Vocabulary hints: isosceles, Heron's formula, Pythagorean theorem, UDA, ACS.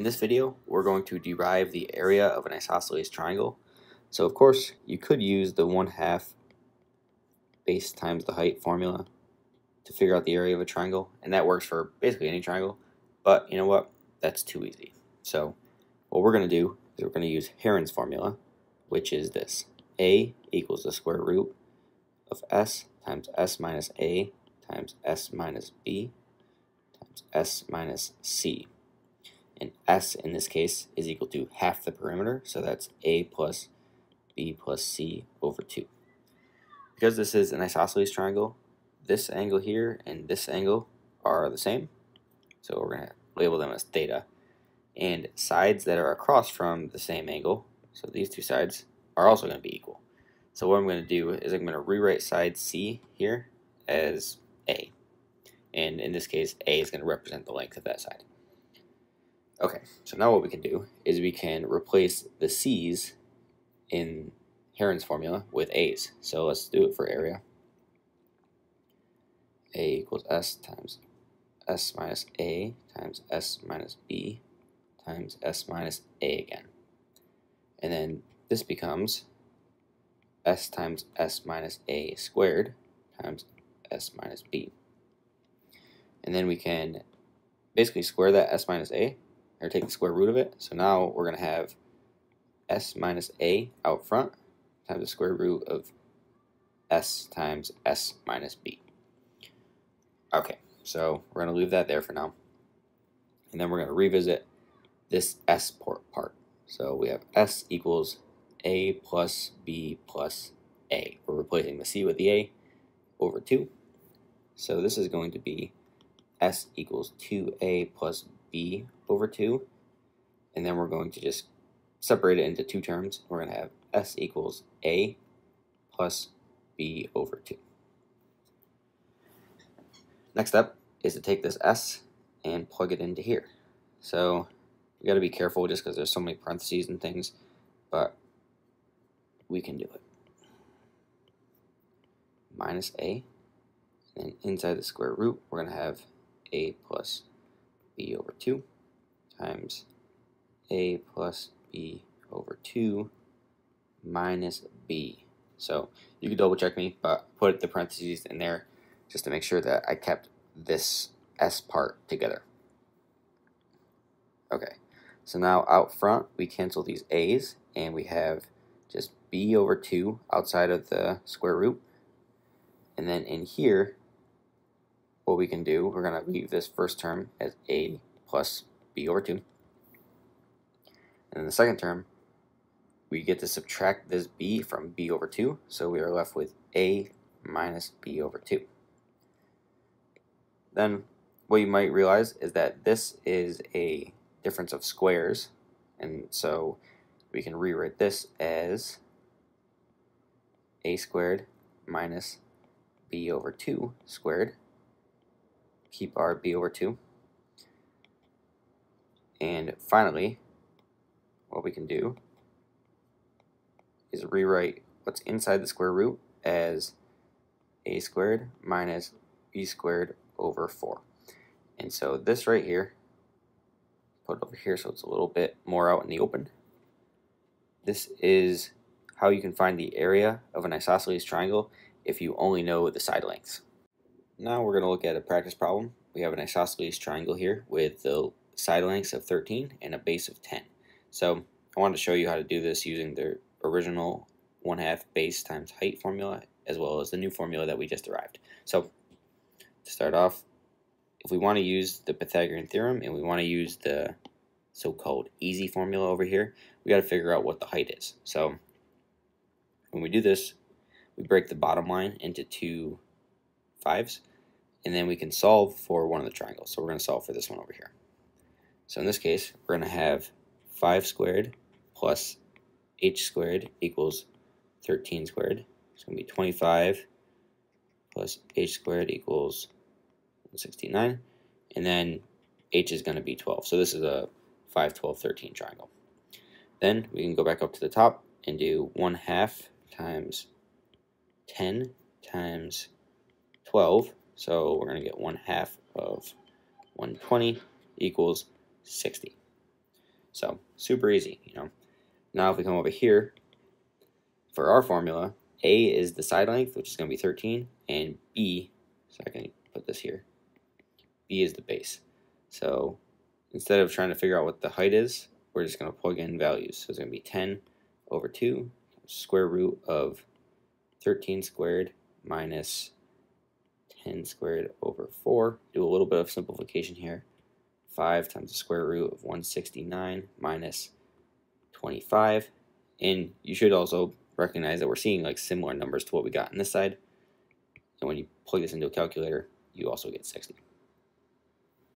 In this video, we're going to derive the area of an isosceles triangle. So of course, you could use the 1/2 base times the height formula to figure out the area of a triangle, and that works for basically any triangle, but you know what? That's too easy. So what we're going to do is we're going to use Heron's formula, which is this. A equals the square root of S times S minus A times S minus B times S minus C. And S in this case is equal to half the perimeter, so that's A plus B plus C over 2. Because this is an isosceles triangle, this angle here and this angle are the same, so we're going to label them as theta. And sides that are across from the same angle, so these two sides, are also going to be equal. So what I'm going to do is I'm going to rewrite side C here as A. And in this case, A is going to represent the length of that side. Okay, so now what we can do is we can replace the C's in Heron's formula with A's. So let's do it for area. A equals S times S minus A times S minus B times S minus A again. And then this becomes S times S minus A squared times S minus B. And then we can basically square that S minus A, or take the square root of it. So now we're going to have S minus A out front times the square root of S times S minus B. Okay, so we're going to leave that there for now. And then we're going to revisit this S part. So we have S equals A plus B plus A. We're replacing the C with the A over 2. So this is going to be S equals 2A plus B over 2. And then we're going to just separate it into two terms. We're going to have S equals A plus B over 2. Next step is to take this S and plug it into here. So you got to be careful just because there's so many parentheses and things, but we can do it. Minus A, and then inside the square root, we're going to have A plus B over 2 times A plus B over 2 minus B. So you can double check me, but put the parentheses in there just to make sure that I kept this S part together. Okay, so now out front we cancel these A's and we have just B over 2 outside of the square root. And then in here, what we can do, we're going to leave this first term as A plus B over 2. And then the second term, we get to subtract this B from B over 2, so we are left with A minus B over 2. Then what you might realize is that this is a difference of squares, and so we can rewrite this as A squared minus B over 2 squared. Keep our B over 2. And finally, what we can do is rewrite what's inside the square root as A squared minus B squared over 4. And so this right here, put it over here so it's a little bit more out in the open. This is how you can find the area of an isosceles triangle if you only know the side lengths. Now we're going to look at a practice problem. We have an isosceles triangle here with the side lengths of 13 and a base of 10. So I wanted to show you how to do this using the original 1/2 base times height formula as well as the new formula that we just derived. So to start off, if we want to use the Pythagorean theorem and we want to use the so-called easy formula over here, we got to figure out what the height is. So when we do this, we break the bottom line into 2 5s, and then we can solve for one of the triangles. So we're going to solve for this one over here. So in this case, we're going to have 5 squared plus h squared equals 13 squared. It's going to be 25 plus h squared equals 69, and then h is going to be 12. So this is a 5, 12, 13 triangle. Then we can go back up to the top and do 1/2 times 10 times 12. So we're going to get 1/2 of 120 equals 60. So super easy, you know. Now if we come over here, for our formula, A is the side length, which is going to be 13, and B, so I can put this here, B is the base. So instead of trying to figure out what the height is, we're just going to plug in values. So it's going to be 10 over 2, square root of 13 squared minus 10 squared over 4. Do a little bit of simplification here. 5 times the square root of 169 minus 25. And you should also recognize that we're seeing like similar numbers to what we got on this side. And when you plug this into a calculator, you also get 60.